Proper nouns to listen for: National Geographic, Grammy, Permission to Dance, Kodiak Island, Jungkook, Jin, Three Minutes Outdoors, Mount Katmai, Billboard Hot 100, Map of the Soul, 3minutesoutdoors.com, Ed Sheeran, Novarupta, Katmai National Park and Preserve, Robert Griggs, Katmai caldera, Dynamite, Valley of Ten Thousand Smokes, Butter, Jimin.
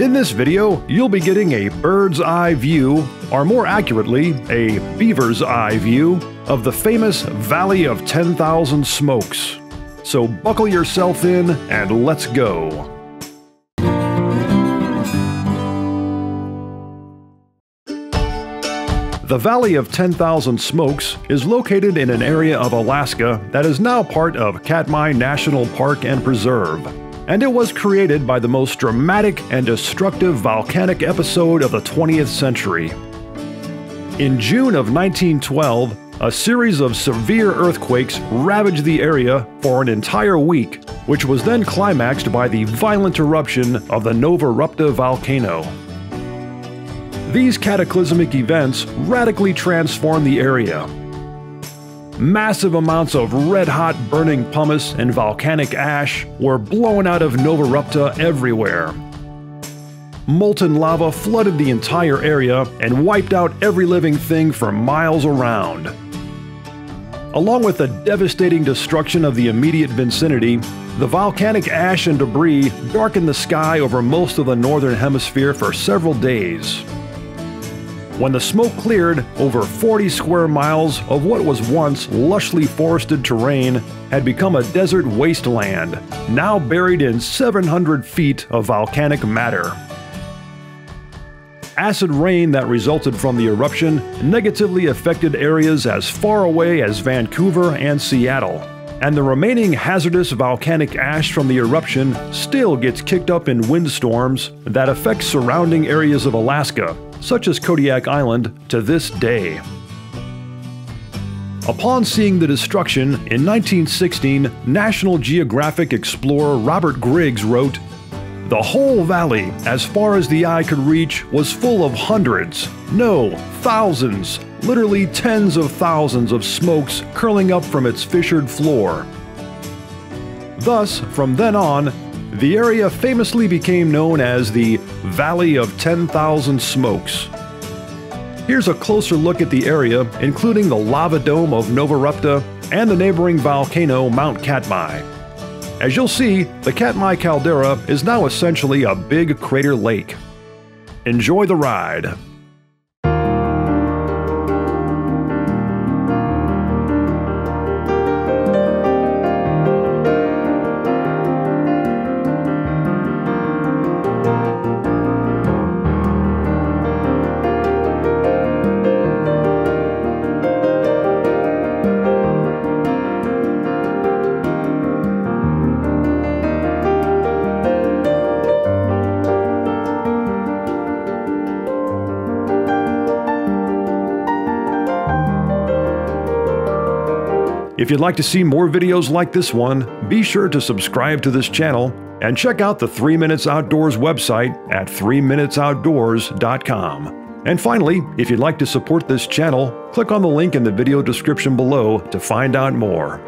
In this video, you'll be getting a bird's eye view, or more accurately, a beaver's eye view, of the famous Valley of 10,000 Smokes. So buckle yourself in and let's go. The Valley of 10,000 Smokes is located in an area of Alaska that is now part of Katmai National Park and Preserve, and it was created by the most dramatic and destructive volcanic episode of the 20th century. In June of 1912, a series of severe earthquakes ravaged the area for an entire week, which was then climaxed by the violent eruption of the Novarupta volcano. These cataclysmic events radically transformed the area. Massive amounts of red-hot burning pumice and volcanic ash were blown out of Novarupta everywhere. Molten lava flooded the entire area and wiped out every living thing for miles around. Along with the devastating destruction of the immediate vicinity, the volcanic ash and debris darkened the sky over most of the northern hemisphere for several days. When the smoke cleared, over 40 square miles of what was once lushly forested terrain had become a desert wasteland, now buried in 700 feet of volcanic matter. Acid rain that resulted from the eruption negatively affected areas as far away as Vancouver and Seattle, and the remaining hazardous volcanic ash from the eruption still gets kicked up in windstorms that affect surrounding areas of Alaska, such as Kodiak Island, to this day. Upon seeing the destruction, in 1916, National Geographic explorer Robert Griggs wrote, "The whole valley, as far as the eye could reach, was full of hundreds, no, thousands, literally tens of thousands of smokes curling up from its fissured floor." Thus, from then on, the area famously became known as the Valley of 10,000 Smokes. Here's a closer look at the area, including the lava dome of Novarupta and the neighboring volcano Mount Katmai. As you'll see, the Katmai caldera is now essentially a big crater lake. Enjoy the ride! If you'd like to see more videos like this one, be sure to subscribe to this channel and check out the 3 Minutes Outdoors website at 3minutesoutdoors.com. And finally, if you'd like to support this channel, click on the link in the video description below to find out more.